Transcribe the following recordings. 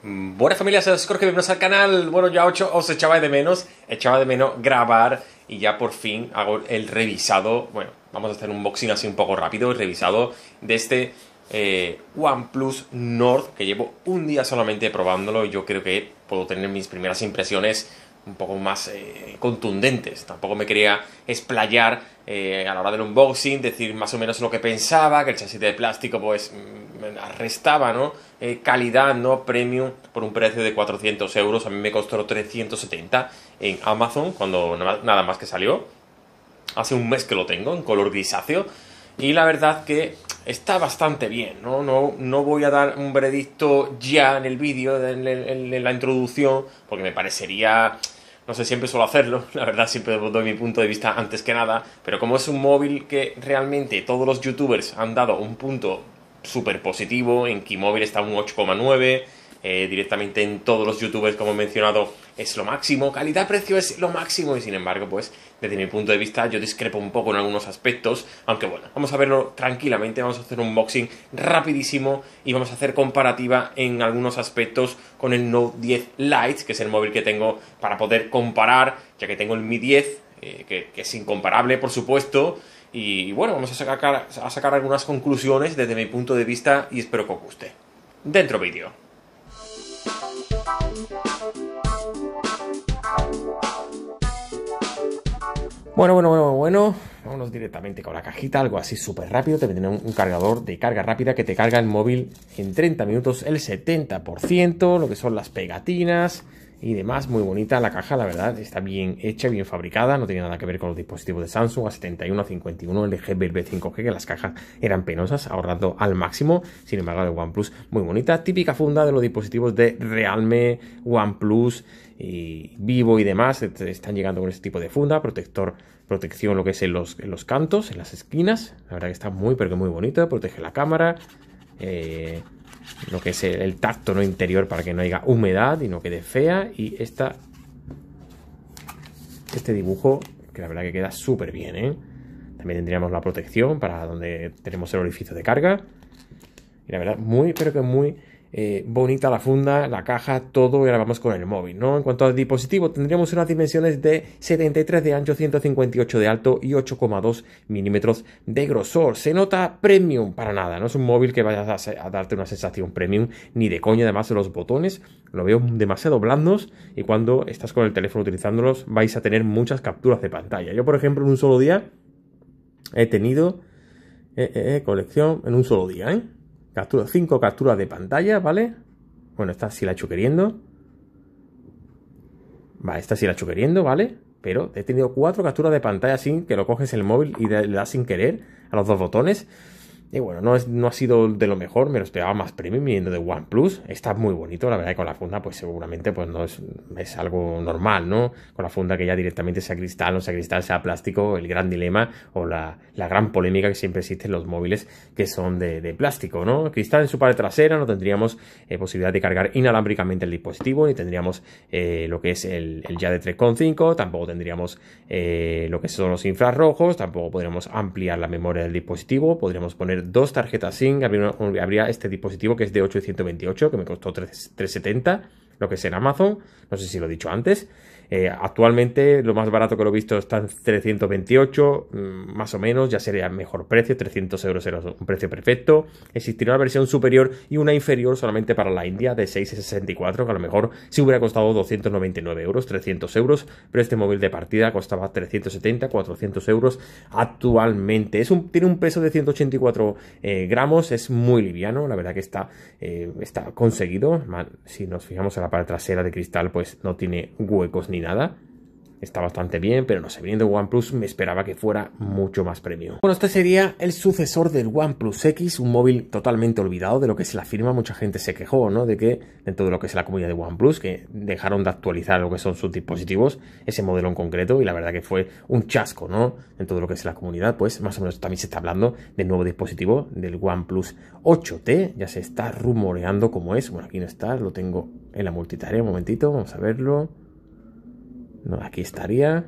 Buenas familias, soy Jorge, bienvenidos al canal. Bueno, yo a 8 os echaba de menos grabar y ya por fin hago el revisado. Bueno, vamos a hacer un unboxing así un poco rápido, el revisado de este OnePlus Nord, que llevo un día solamente probándolo y yo creo que puedo tener mis primeras impresiones un poco más contundentes. Tampoco me quería explayar a la hora del unboxing, decir más o menos lo que pensaba, que el chasis de plástico pues restaba, ¿no? Calidad, ¿no? Premium, por un precio de 400 euros. A mí me costó 370 en Amazon, cuando nada más que salió. Hace un mes que lo tengo, en color grisáceo. Y la verdad que está bastante bien, ¿no? No voy a dar un veredicto ya en el vídeo, en la introducción, porque me parecería... No sé, siempre suelo hacerlo, la verdad, siempre doy mi punto de vista antes que nada. Pero como es un móvil que realmente todos los youtubers han dado un punto súper positivo, en KeyMobile está un 8,9, directamente en todos los youtubers, como he mencionado, es lo máximo, calidad-precio es lo máximo, y sin embargo, pues, desde mi punto de vista, yo discrepo un poco en algunos aspectos, aunque bueno, vamos a verlo tranquilamente, vamos a hacer un unboxing rapidísimo, y vamos a hacer comparativa en algunos aspectos con el Note 10 Lite, que es el móvil que tengo para poder comparar, ya que tengo el Mi 10, que es incomparable, por supuesto. Y bueno, vamos a sacar algunas conclusiones desde mi punto de vista y espero que os guste. Dentro vídeo. Bueno. Vámonos directamente con la cajita, algo así súper rápido. Te vendrá un cargador de carga rápida que te carga el móvil en 30 minutos el 70%, lo que son las pegatinas y demás. Muy bonita la caja, la verdad, está bien hecha, bien fabricada, no tiene nada que ver con los dispositivos de Samsung, A71, A51, LG Velvet 5G, que las cajas eran penosas, ahorrando al máximo. Sin embargo, de OnePlus, muy bonita, típica funda de los dispositivos de Realme, OnePlus y Vivo y demás, están llegando con este tipo de funda, protección lo que es en los cantos, en las esquinas, la verdad que está muy, pero que muy bonita, protege la cámara, lo que es el tacto, ¿no? Interior, para que no haya humedad y no quede fea. Y este dibujo, que la verdad que queda súper bien, ¿eh? También tendríamos la protección para donde tenemos el orificio de carga. Y la verdad, muy, pero que muy bonita la funda, la caja, todo. Y ahora vamos con el móvil, ¿no? En cuanto al dispositivo, tendríamos unas dimensiones de 73 de ancho, 158 de alto y 8,2 milímetros de grosor. Se nota premium para nada, no es un móvil que vaya a darte una sensación premium ni de coña. Además, los botones lo veo demasiado blandos y cuando estás con el teléfono utilizándolos vais a tener muchas capturas de pantalla. Yo, por ejemplo, en un solo día he tenido colección en un solo día, ¿eh? 5 capturas de pantalla, ¿vale? Bueno, esta sí la he hecho queriendo. Va, esta sí la he hecho queriendo, ¿vale? Pero he tenido 4 capturas de pantalla sin que lo coges el móvil y le das sin querer a los dos botones. Y bueno, no ha sido de lo mejor, me lo esperaba más premium viniendo de OnePlus. Está muy bonito, la verdad, que con la funda, pues seguramente pues no es algo normal, ¿no? Con la funda que ya directamente sea cristal, no sea cristal, sea plástico, el gran dilema o la gran polémica que siempre existe en los móviles que son de plástico, ¿no? Cristal en su parte trasera, no tendríamos posibilidad de cargar inalámbricamente el dispositivo, ni tendríamos lo que es el jack de 3.5, tampoco tendríamos lo que son los infrarrojos, tampoco podríamos ampliar la memoria del dispositivo, podríamos poner 2 tarjetas SIM. Habría este dispositivo que es de 8 y 128, que me costó 370, lo que es en Amazon, no sé si lo he dicho antes. Actualmente lo más barato que lo he visto está en 328, más o menos, ya sería mejor precio, 300 euros era un precio perfecto. Existiría una versión superior y una inferior solamente para la India de 664, que a lo mejor sí hubiera costado 299 euros, 300 euros, pero este móvil de partida costaba 370, 400 euros actualmente. Tiene un peso de 184 gramos, es muy liviano, la verdad que está conseguido. Si nos fijamos en la parte trasera de cristal, pues no tiene huecos ni nada, está bastante bien, pero no sé, viniendo de OnePlus me esperaba que fuera mucho más premium. Bueno, este sería el sucesor del OnePlus X, un móvil totalmente olvidado de lo que es la firma. Mucha gente se quejó, ¿no?, de que dentro de lo que es la comunidad de OnePlus, que dejaron de actualizar lo que son sus dispositivos, ese modelo en concreto, y la verdad que fue un chasco, ¿no?, dentro de lo que es la comunidad. Pues más o menos también se está hablando del nuevo dispositivo del OnePlus 8T, ya se está rumoreando cómo es. Bueno, aquí no está, lo tengo en la multitarea, un momentito, vamos a verlo. No, aquí estaría.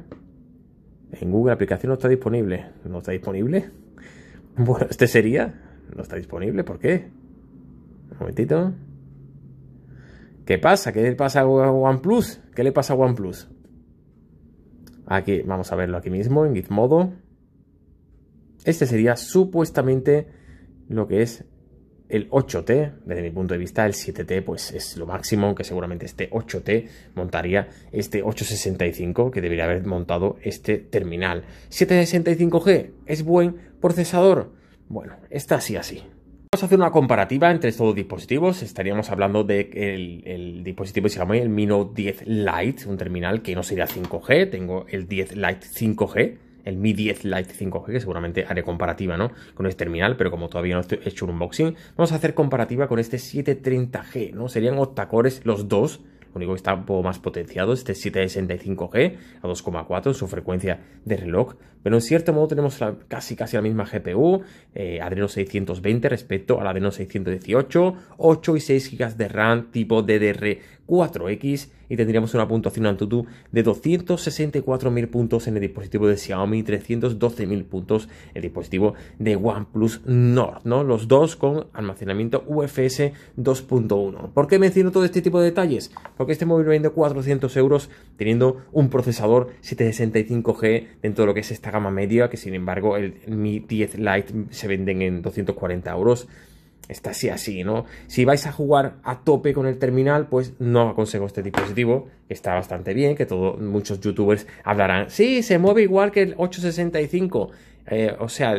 En Google, aplicación no está disponible. ¿No está disponible? Bueno, este sería. No está disponible, ¿por qué? Un momentito. ¿Qué pasa? ¿Qué le pasa a OnePlus? ¿Qué le pasa a OnePlus? Aquí, vamos a verlo aquí mismo, en GitModo. Este sería supuestamente lo que es el 8T. Desde mi punto de vista, el 7T pues es lo máximo, aunque seguramente este 8T montaría este 865, que debería haber montado este terminal. 765G, ¿es buen procesador? Bueno, está sí, así. Vamos a hacer una comparativa entre estos dos dispositivos. Estaríamos hablando de el dispositivo de Xiaomi, el Mi 10 Lite, un terminal que no sería 5G. Tengo el 10 Lite 5G, el Mi 10 Lite 5G, que seguramente haré comparativa, ¿no?, con este terminal, pero como todavía no he hecho un unboxing, vamos a hacer comparativa con este 730G, ¿no? Serían octacores los dos. Lo único que está un poco más potenciado este 765G a 2,4 en su frecuencia de reloj. Pero en cierto modo tenemos casi la misma GPU, Adreno 620 respecto al Adreno 618, 8 y 6 GB de RAM tipo DDR 4X, y tendríamos una puntuación Antutu de 264.000 puntos en el dispositivo de Xiaomi, 312.000 puntos en el dispositivo de OnePlus Nord, ¿no? Los dos con almacenamiento UFS 2.1. ¿Por qué menciono todo este tipo de detalles? Porque este móvil vende 400 euros teniendo un procesador 765G dentro de lo que es esta gama media, que sin embargo el Mi 10 Lite se venden en 240 euros. Está así, así, ¿no? Si vais a jugar a tope con el terminal, pues no aconsejo este dispositivo. Está bastante bien, que muchos youtubers hablarán. Sí, se mueve igual que el 865. O sea,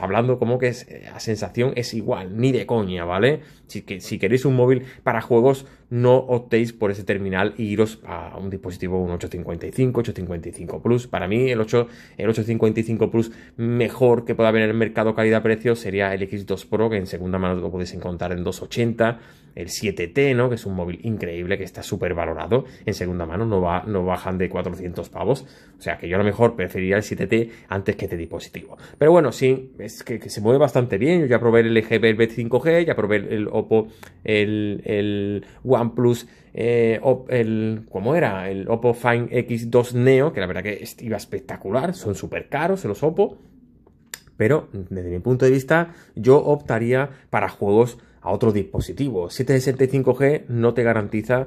hablando como que es, la sensación es igual, ni de coña, ¿vale? Si queréis un móvil para juegos, no optéis por ese terminal e iros a un dispositivo, un 855, 855 Plus. Para mí el 855 Plus mejor que pueda haber en el mercado calidad-precio sería el X2 Pro, que en segunda mano lo podéis encontrar en 280. El 7T, ¿no?, que es un móvil increíble, que está súper valorado en segunda mano, no bajan de 400 pavos. O sea que yo a lo mejor preferiría el 7T antes que este dispositivo. Pero bueno, sí, es que se mueve bastante bien. Yo ya probé el LG Velvet 5G, ya probé el OPPO, el OnePlus, el OPPO Find X2 Neo, que la verdad que iba espectacular. Son súper caros los OPPO, pero desde mi punto de vista yo optaría para juegos a otro dispositivo. 765G no te garantiza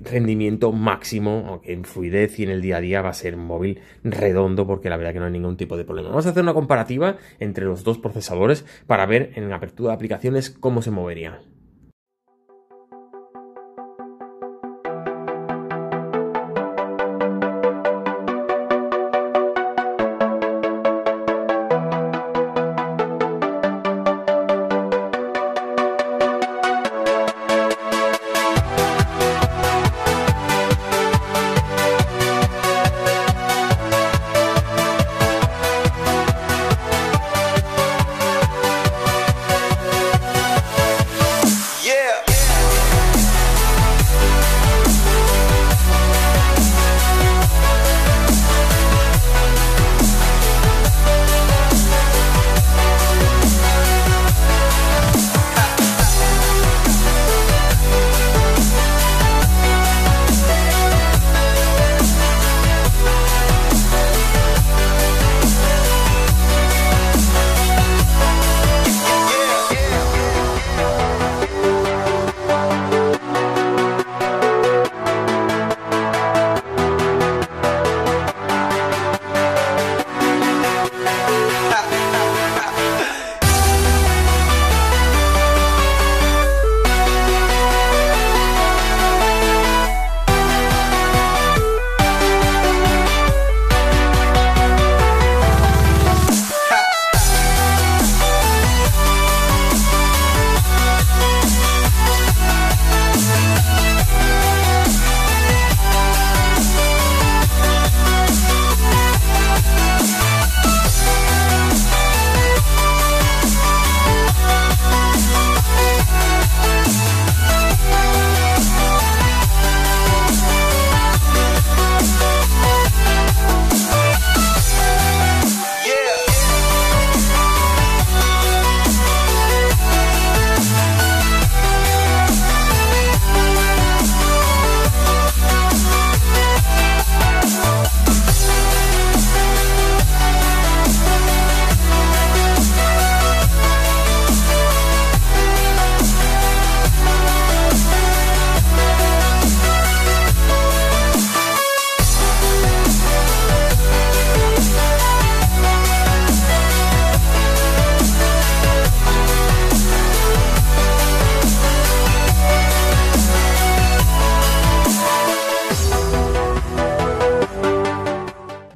rendimiento máximo, aunque en fluidez y en el día a día va a ser un móvil redondo, porque la verdad que no hay ningún tipo de problema. Vamos a hacer una comparativa entre los dos procesadores para ver en la apertura de aplicaciones cómo se movería.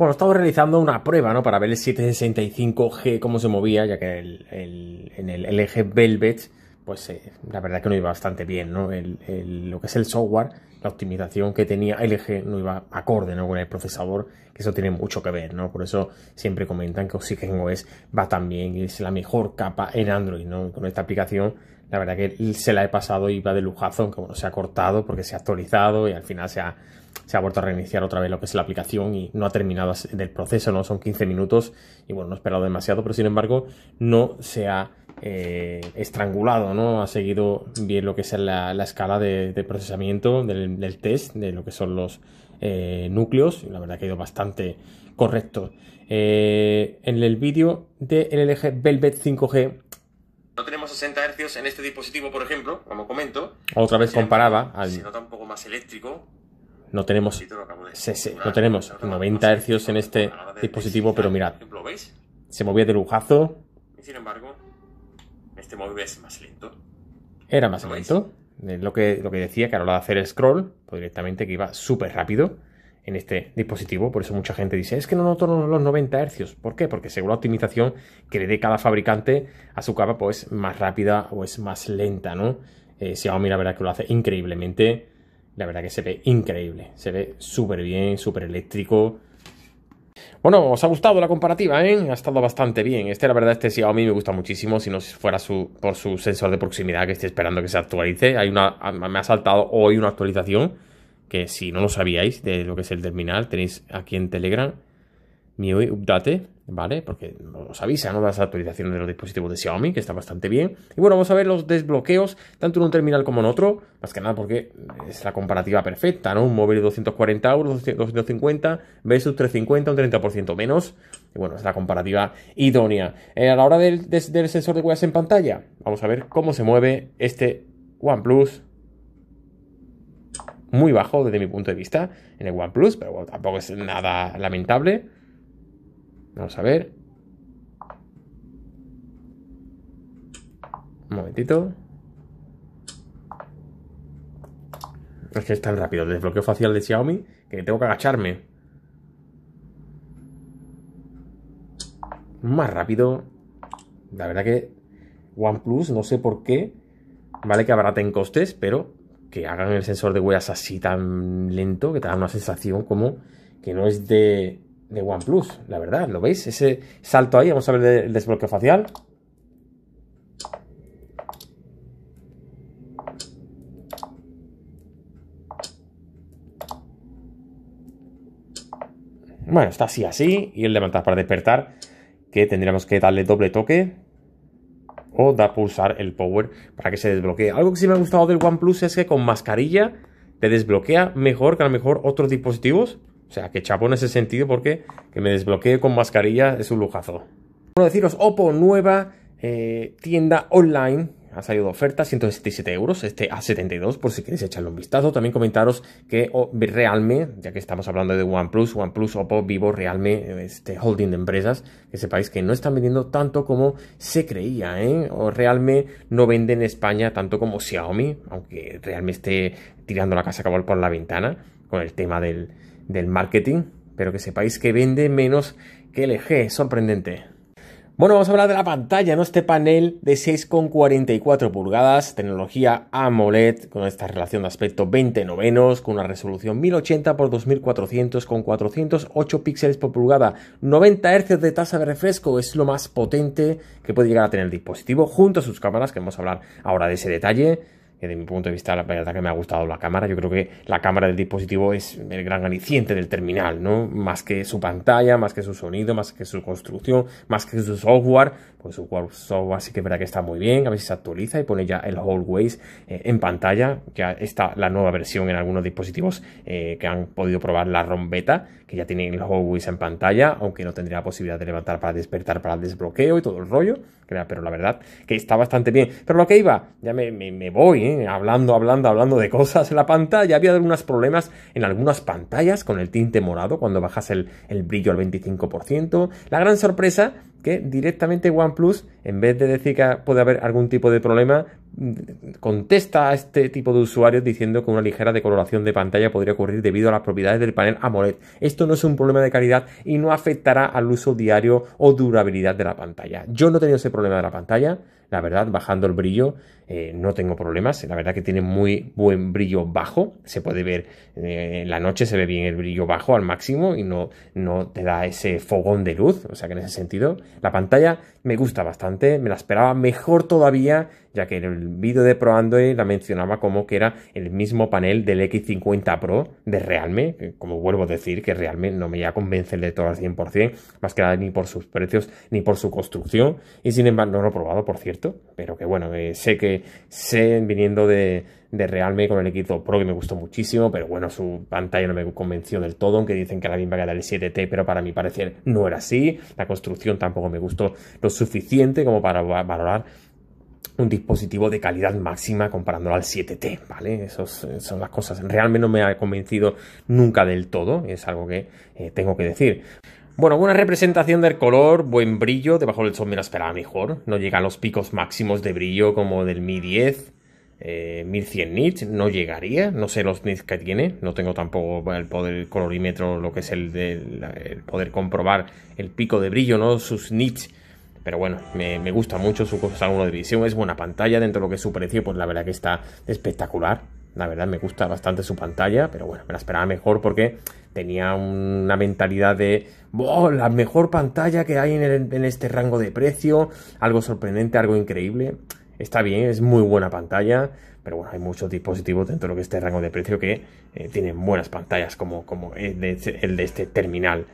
Bueno, estamos realizando una prueba, ¿no?, para ver el 765G cómo se movía, ya que en el LG Velvet, pues la verdad es que no iba bastante bien, ¿no? Lo que es el software, la optimización que tenía LG no iba acorde, ¿no?, con el procesador, que eso tiene mucho que ver, ¿no? Por eso siempre comentan que OxygenOS va tan bien, es la mejor capa en Android, ¿no? Y con esta aplicación, la verdad que se la he pasado y va de lujazo, aunque bueno, se ha cortado porque se ha actualizado y al final se ha vuelto a reiniciar otra vez lo que es la aplicación y no ha terminado del proceso, ¿no? Son 15 minutos y bueno, no he esperado demasiado, pero sin embargo no se ha estrangulado, ¿no? Ha seguido bien lo que es la escala de procesamiento del test, de lo que son los núcleos, y la verdad que ha ido bastante correcto. En el vídeo de LG Velvet 5G no tenemos 60 Hz en este dispositivo, por ejemplo, como comento. Otra vez comparaba al... Se nota un poco más eléctrico. No tenemos, no tenemos 90 Hz en este dispositivo, pero mirad, se movía de lujazo. Sin embargo, este móvil es más lento. Era más lento. Lo que decía, que a la hora de hacer scroll, pues directamente que iba súper rápido en este dispositivo. Por eso mucha gente dice, es que no noto los 90 Hz. ¿Por qué? Porque según la optimización que le dé cada fabricante a su capa, pues más rápida o es más lenta, ¿no? Xiaomi, la verdad que lo hace increíblemente. La verdad que se ve increíble, se ve súper bien, súper eléctrico. Bueno, ¿os ha gustado la comparativa, eh? Ha estado bastante bien. La verdad, este Xiaomi me gusta muchísimo, si no fuera por su sensor de proximidad, que estoy esperando que se actualice. Me ha saltado hoy una actualización, que si no lo sabíais, de lo que es el terminal, tenéis aquí en Telegram, MIUI Update, ¿vale? Porque nos avisa, ¿no?, las actualizaciones de los dispositivos de Xiaomi, que está bastante bien. Y bueno, vamos a ver los desbloqueos, tanto en un terminal como en otro, más que nada porque es la comparativa perfecta, ¿no? Un móvil de 240 euros, 250, versus 350, un 30% menos. Y bueno, es la comparativa idónea. A la hora del sensor de huellas en pantalla, vamos a ver cómo se mueve este OnePlus. Muy bajo, desde mi punto de vista, en el OnePlus, pero bueno, tampoco es nada lamentable. Vamos a ver. Un momentito. Es que es tan rápido el desbloqueo facial de Xiaomi que tengo que agacharme. Más rápido. La verdad que OnePlus, no sé por qué, vale que abaraten costes, pero que hagan el sensor de huellas así tan lento, que te da una sensación como que no es de OnePlus, la verdad, ¿lo veis? Ese salto ahí, vamos a ver el desbloqueo facial. Bueno, está así, y el levantar para despertar, que tendríamos que darle doble toque o pulsar el power para que se desbloquee. Algo que sí me ha gustado del OnePlus es que con mascarilla te desbloquea mejor que a lo mejor otros dispositivos. O sea, que chapo en ese sentido, porque que me desbloquee con mascarilla es un lujazo. Bueno, deciros, OPPO, nueva tienda online. Ha salido de oferta, 167 euros, este A72, por si queréis echarle un vistazo. También comentaros que Realme, ya que estamos hablando de OnePlus, OPPO, Vivo, Realme, este holding de empresas, que sepáis que no están vendiendo tanto como se creía, ¿eh? O Realme no vende en España tanto como Xiaomi, aunque Realme esté tirando la casa cabal por la ventana con el tema del marketing, pero que sepáis que vende menos que LG, sorprendente. Bueno, vamos a hablar de la pantalla, ¿no? Este panel de 6,44 pulgadas, tecnología AMOLED, con esta relación de aspecto 20:9, con una resolución 1080x2400, con 408 píxeles por pulgada, 90 Hz de tasa de refresco, es lo más potente que puede llegar a tener el dispositivo, junto a sus cámaras, que vamos a hablar ahora de ese detalle. Desde mi punto de vista, la verdad que me ha gustado la cámara. Yo creo que la cámara del dispositivo es el gran aliciente del terminal, ¿no? Más que su pantalla, más que su sonido, más que su construcción, más que su software. Pues su software sí que es verdad que está muy bien. A veces se actualiza y pone ya el Always en pantalla. Ya está la nueva versión en algunos dispositivos que han podido probar la ROM beta, que ya tienen el Always en pantalla, aunque no tendría la posibilidad de levantar para despertar para el desbloqueo y todo el rollo. Pero la verdad que está bastante bien. Pero lo que iba, ya me voy, ¿eh? hablando de cosas en la pantalla. Había algunos problemas en algunas pantallas con el tinte morado cuando bajas el brillo al 25%. La gran sorpresa, que directamente OnePlus, en vez de decir que puede haber algún tipo de problema, contesta a este tipo de usuarios diciendo que una ligera decoloración de pantalla podría ocurrir debido a las propiedades del panel AMOLED. Esto no es un problema de calidad y no afectará al uso diario o durabilidad de la pantalla. Yo no he tenido ese problema de la pantalla, la verdad, bajando el brillo no tengo problemas. La verdad que tiene muy buen brillo bajo, se puede ver en la noche, se ve bien el brillo bajo al máximo y no te da ese fogón de luz, o sea que en ese sentido la pantalla me gusta bastante, me la esperaba mejor todavía, ya que en el vídeo de Pro Android la mencionaba como que era el mismo panel del X50 Pro de Realme, que, como vuelvo a decir, que Realme no me ya convence el de todo al 100%, más que nada ni por sus precios ni por su construcción, y sin embargo no lo he probado, por cierto, pero que bueno, sé viniendo de Realme con el X2 Pro que me gustó muchísimo, pero bueno, su pantalla no me convenció del todo, aunque dicen que la misma que la del 7T, pero para mi parecer no era así. La construcción tampoco me gustó lo suficiente como para valorar un dispositivo de calidad máxima comparándolo al 7T, ¿vale? Esas son las cosas. Realmente no me ha convencido nunca del todo, es algo que tengo que decir. Bueno, buena representación del color, buen brillo, debajo del sol me lo esperaba mejor, no llegan los picos máximos de brillo como del Mi 10, 1100 nits, no llegaría, no sé los nits que tiene, no tengo tampoco el poder colorímetro, lo que es el poder comprobar el pico de brillo, no sus nits. Pero bueno, me gusta mucho su ángulo de visión, es buena pantalla, dentro de lo que es su precio, pues la verdad que está espectacular. La verdad me gusta bastante su pantalla, pero bueno, me la esperaba mejor porque tenía una mentalidad de ¡oh, la mejor pantalla que hay en este rango de precio! Algo sorprendente, algo increíble. Está bien, es muy buena pantalla, pero bueno, hay muchos dispositivos dentro de lo que es este rango de precio que tienen buenas pantallas como el de este terminal.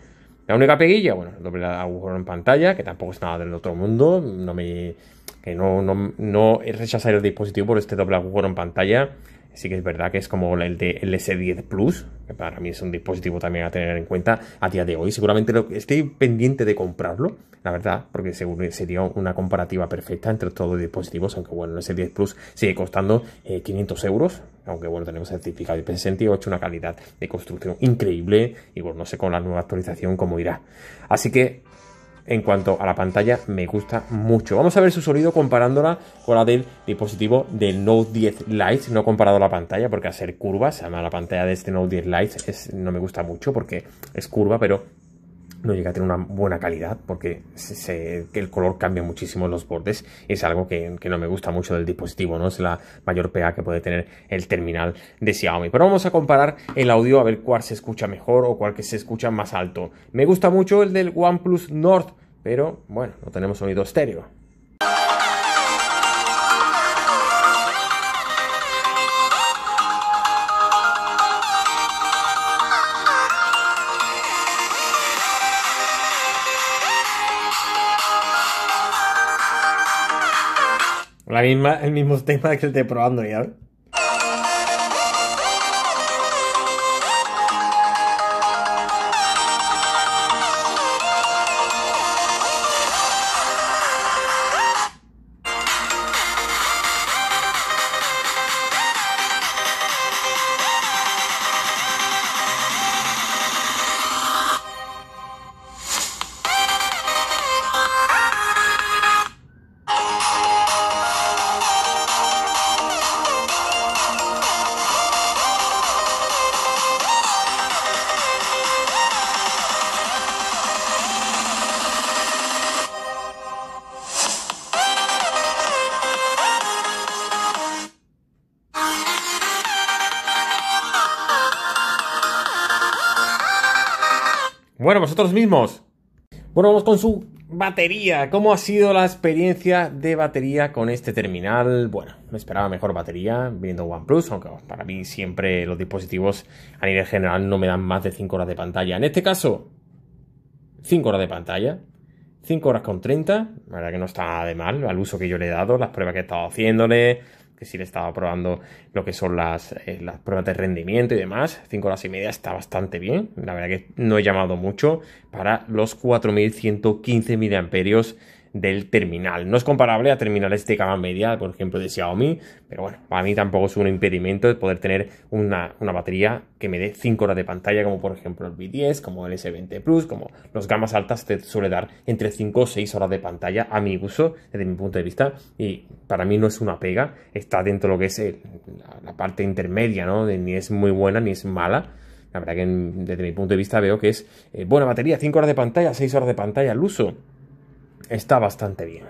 La única peguilla, bueno, el doble agujero en pantalla, que tampoco es nada del otro mundo, no rechazar el dispositivo por este doble agujero en pantalla. Sí que es verdad que es como el de S10 Plus, que para mí es un dispositivo también a tener en cuenta a día de hoy. Seguramente estoy pendiente de comprarlo, la verdad, porque sería una comparativa perfecta entre todos los dispositivos, aunque bueno, el S10 Plus sigue costando 500 euros, aunque bueno, tenemos el certificado IP68, una calidad de construcción increíble, y bueno, no sé con la nueva actualización cómo irá. Así que, en cuanto a la pantalla, me gusta mucho. Vamos a ver su sonido comparándola con la del dispositivo del Note 10 Lite. No he comparado la pantalla porque al ser curva, se llama la pantalla de este Note 10 Lite, no me gusta mucho porque es curva, pero no llega a tener una buena calidad porque que el color cambia muchísimo en los bordes. Es algo que no me gusta mucho del dispositivo, ¿no? Es la mayor pega que puede tener el terminal de Xiaomi. Pero vamos a comparar el audio a ver cuál se escucha mejor o cuál que se escucha más alto. Me gusta mucho el del OnePlus Nord, pero bueno, no tenemos sonido estéreo. El mismo tema que el de Pro Android, ¿sabes? Bueno, vosotros mismos. Bueno, vamos con su batería. ¿Cómo ha sido la experiencia de batería con este terminal? Bueno, me esperaba mejor batería viendo OnePlus, aunque para mí siempre los dispositivos a nivel general no me dan más de 5 horas de pantalla. En este caso, 5 horas de pantalla. 5 horas con 30. La verdad que no está nada de mal al uso que yo le he dado, las pruebas que he estado haciéndole, que sí le estaba probando lo que son las pruebas de rendimiento y demás. 5 horas y media está bastante bien. La verdad que no he llamado mucho para los 4115 mAh del terminal. No es comparable a terminales de gama media, por ejemplo, de Xiaomi, pero bueno, para mí tampoco es un impedimento el poder tener una batería que me dé 5 horas de pantalla, como por ejemplo el Mi 10, como el S20 Plus, como los gamas altas te suele dar entre 5 o 6 horas de pantalla a mi uso, desde mi punto de vista, y para mí no es una pega, está dentro de lo que es la parte intermedia, ¿no? Ni es muy buena ni es mala. La verdad que desde mi punto de vista veo que es buena batería, 5 horas de pantalla, 6 horas de pantalla al uso. Está bastante bien.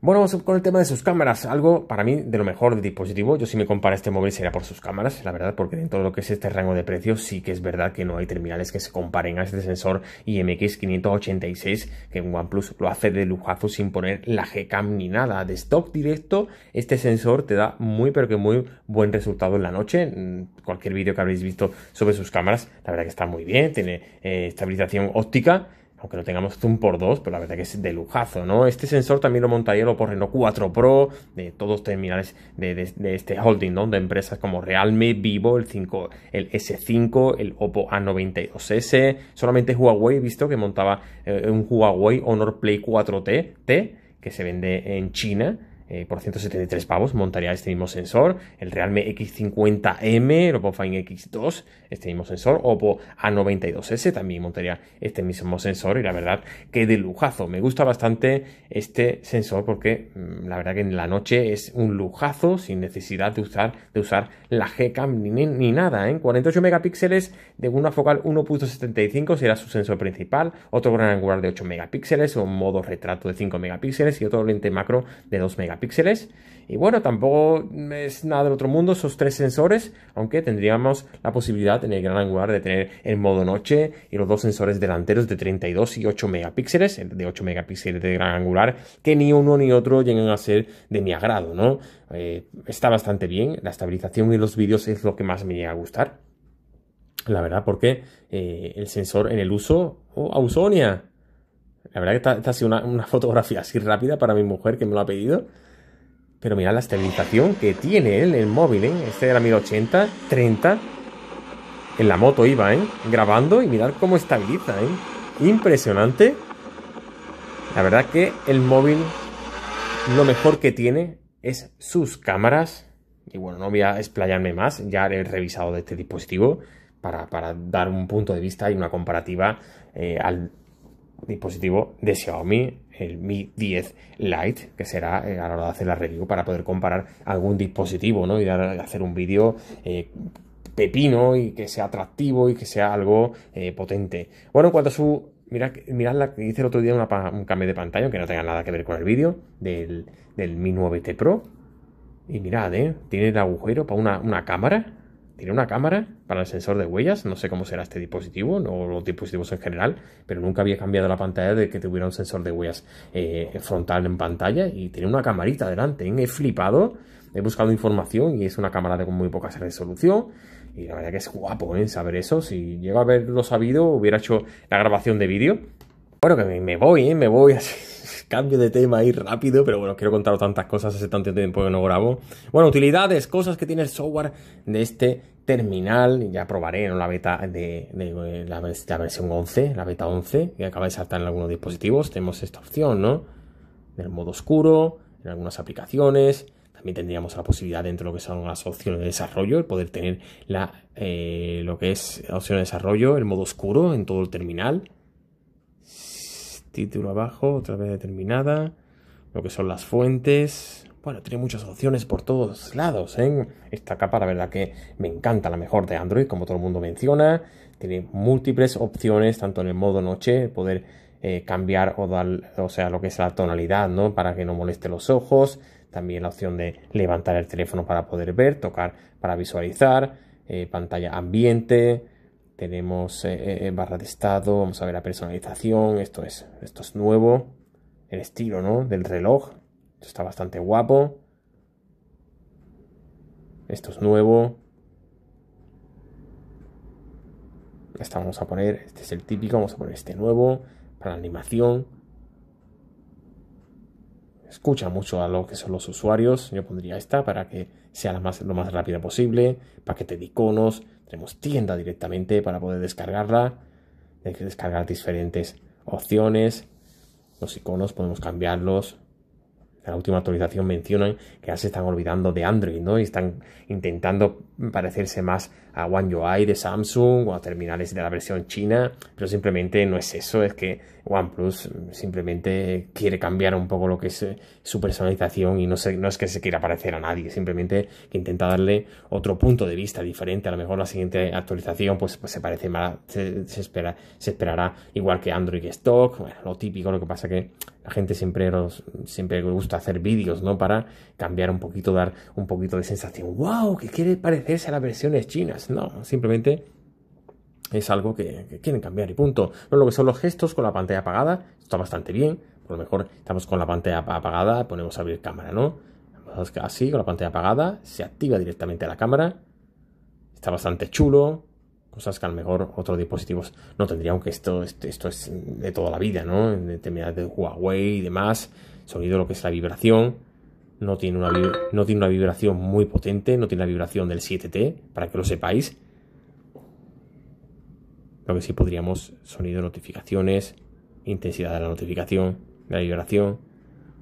Bueno, vamos con el tema de sus cámaras. Algo para mí de lo mejor del dispositivo. Yo si me comparo este móvil será por sus cámaras, la verdad, porque dentro de lo que es este rango de precios sí que es verdad que no hay terminales que se comparen a este sensor IMX586, que en OnePlus lo hace de lujazo sin poner la Gcam ni nada. De stock directo, este sensor te da muy pero que muy buen resultado en la noche. Cualquier vídeo que habréis visto sobre sus cámaras, la verdad que está muy bien. Tiene estabilización óptica, aunque no tengamos zoom por 2, pero la verdad que es de lujazo, ¿no? Este sensor también lo montaría por Adreno 4 Pro, de todos terminales de este holding, ¿no? De empresas como Realme, Vivo, el S5, el OPPO A92S. Solamente Huawei, he visto que montaba un Huawei Honor Play 4T, que se vende en China. Por 173 pavos montaría este mismo sensor. El Realme X50M, el Oppo Find X2, este mismo sensor. Oppo A92S también montaría este mismo sensor. Y la verdad que de lujazo. Me gusta bastante este sensor porque la verdad que en la noche es un lujazo sin necesidad de usar la Gcam ni nada, ¿eh? 48 megapíxeles de una focal 1.75 será su sensor principal. Otro gran angular de 8 megapíxeles o modo retrato de 5 megapíxeles y otro lente macro de 2 megapíxeles. Y bueno, tampoco es nada del otro mundo esos tres sensores, aunque tendríamos la posibilidad en el gran angular de tener el modo noche y los dos sensores delanteros de 32 y 8 megapíxeles, el de 8 megapíxeles de gran angular, que ni uno ni otro llegan a ser de mi agrado, ¿no? Está bastante bien, la estabilización y los vídeos es lo que más me llega a gustar, la verdad, porque el sensor en el uso... ¡Oh, Ausonia! La verdad que esta ha sido una fotografía así rápida para mi mujer que me lo ha pedido. Pero mirad la estabilización que tiene el móvil, ¿eh? Este era 1080, 30. En la moto iba, ¿eh? Grabando y mirad cómo estabiliza, ¿eh? Impresionante. La verdad que el móvil lo mejor que tiene es sus cámaras. Y bueno, no voy a explayarme más, ya haré el revisado de este dispositivo para dar un punto de vista y una comparativa al dispositivo de Xiaomi, el Mi 10 Lite, que será a la hora de hacer la review para poder comparar algún dispositivo, ¿no? Y hacer un vídeo pepino y que sea atractivo y que sea algo potente. Bueno, en cuanto a su... Mirad la que hice el otro día, un cambio de pantalla, que no tenga nada que ver con el vídeo, del Mi 9T Pro. Y mirad, tiene el agujero para una cámara. Tiene una cámara para el sensor de huellas, no sé cómo será este dispositivo, o los dispositivos en general, pero nunca había cambiado la pantalla de que tuviera un sensor de huellas frontal en pantalla, y tiene una camarita delante, ¿eh? He flipado, he buscado información y es una cámara de muy poca resolución, y la verdad que es guapo, ¿eh? Saber eso, si llego a haberlo sabido hubiera hecho la grabación de vídeo. Bueno, que me voy, ¿eh? Me voy así. Cambio de tema ahí rápido, pero bueno, quiero contaros tantas cosas, hace tanto tiempo que no grabo. Bueno, utilidades, cosas que tiene el software de este terminal. Ya probaré, ¿no? La beta de la versión 11, la beta 11, que acaba de saltar en algunos dispositivos. Tenemos esta opción, ¿no? Del modo oscuro, en algunas aplicaciones. También tendríamos la posibilidad dentro de lo que son las opciones de desarrollo, el poder tener lo que es la opción de desarrollo, el modo oscuro en todo el terminal. Título abajo, otra vez determinada, lo que son las fuentes. Bueno, tiene muchas opciones por todos lados, ¿eh? Esta capa la verdad que me encanta, la mejor de Android, como todo el mundo menciona. Tiene múltiples opciones, tanto en el modo noche, poder cambiar o dar, o sea, lo que es la tonalidad, ¿no? Para que no moleste los ojos. También la opción de levantar el teléfono para poder ver, tocar para visualizar, pantalla ambiente. Tenemos barra de estado, vamos a ver la personalización, esto es nuevo, el estilo, ¿no? Del reloj, esto está bastante guapo, esto es nuevo, esta vamos a poner, este es el típico, vamos a poner este nuevo, para la animación, escucha mucho a lo que son los usuarios, yo pondría esta para que sea lo más rápida posible, paquete de iconos. Tenemos tienda directamente para poder descargarla, hay que descargar diferentes opciones, los iconos podemos cambiarlos. En la última actualización mencionan que ya se están olvidando de Android, ¿no? Y están intentando parecerse más a One UI de Samsung o a terminales de la versión china, pero simplemente no es eso, es que OnePlus simplemente quiere cambiar un poco lo que es su personalización y no es que se quiera parecer a nadie, simplemente que intenta darle otro punto de vista diferente. A lo mejor la siguiente actualización pues se parece más, se esperará igual que Android Stock, bueno, lo típico. Lo que pasa que la gente siempre le gusta hacer vídeos, ¿no? Para cambiar un poquito, dar un poquito de sensación. ¡Wow! Que quiere parecerse a las versiones chinas. No, simplemente es algo que quieren cambiar y punto. No, lo que son los gestos con la pantalla apagada, está bastante bien. Por lo mejor estamos con la pantalla apagada, ponemos a abrir cámara, ¿no? Así, con la pantalla apagada, se activa directamente la cámara. Está bastante chulo. Cosas que a lo mejor otros dispositivos no tendrían, aunque esto es de toda la vida, ¿no? En terminales de Huawei y demás. Sonido, lo que es la vibración. No tiene una vibración muy potente. No tiene la vibración del 7T, para que lo sepáis. Lo que sí podríamos, sonido de notificaciones, intensidad de la notificación, de la vibración.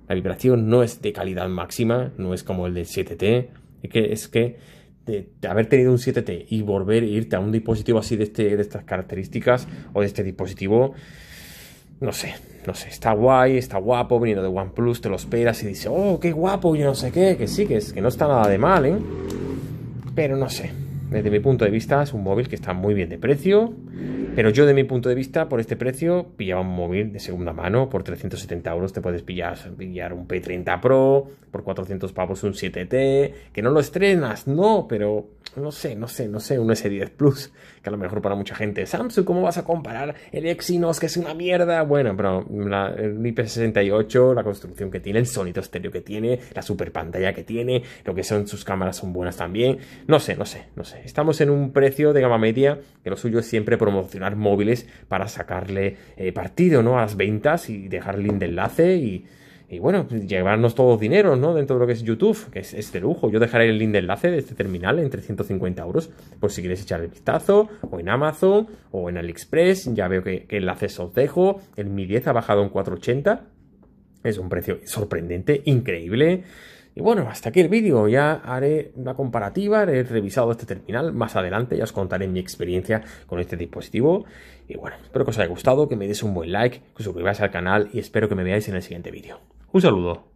La vibración no es de calidad máxima, no es como el del 7T. De haber tenido un 7T y volver a irte a un dispositivo así de estas características o de este dispositivo, no sé, está guay, está guapo, viniendo de OnePlus, te lo esperas y dices, oh, qué guapo, yo no sé qué, que sí, que no está nada de mal, ¿eh? Pero no sé, desde mi punto de vista es un móvil que está muy bien de precio, pero yo de mi punto de vista, por este precio, pillaba un móvil de segunda mano, por 370 € te puedes pillar un P30 Pro, por 400 pavos un 7T, que no lo estrenas, no, pero no sé, un S10 Plus, que a lo mejor para mucha gente, Samsung, ¿cómo vas a comparar el Exynos, que es una mierda? Bueno, pero el IP68, la construcción que tiene, el sonido estéreo que tiene, la super pantalla que tiene, lo que son sus cámaras son buenas también, no sé, estamos en un precio de gama media, que lo suyo es siempre promocionar móviles para sacarle partido, ¿no? A las ventas y dejar el link de enlace y bueno, llevarnos todos dinero, ¿no? Dentro de lo que es YouTube, que es de lujo. Yo dejaré el link de enlace de este terminal en 350 €, por si quieres echar el vistazo, o en Amazon, o en AliExpress, ya veo que enlaces os dejo. El Mi 10 ha bajado en 480, es un precio sorprendente, increíble. Y bueno, hasta aquí el vídeo, ya haré una comparativa, haré revisado este terminal más adelante, ya os contaré mi experiencia con este dispositivo. Y bueno, espero que os haya gustado, que me deis un buen like, que os suscribáis al canal y espero que me veáis en el siguiente vídeo. Un saludo.